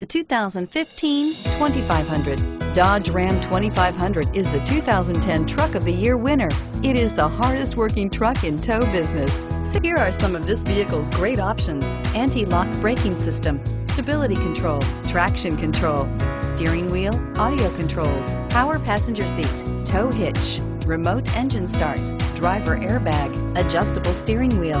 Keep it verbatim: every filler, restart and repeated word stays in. The two thousand fifteen twenty-five hundred. Dodge Ram twenty-five hundred is the two thousand ten Truck of the Year winner. It is the hardest working truck in tow business. So here are some of this vehicle's great options: anti-lock braking system, stability control, traction control, steering wheel audio controls, power passenger seat, tow hitch, remote engine start, driver airbag, adjustable steering wheel,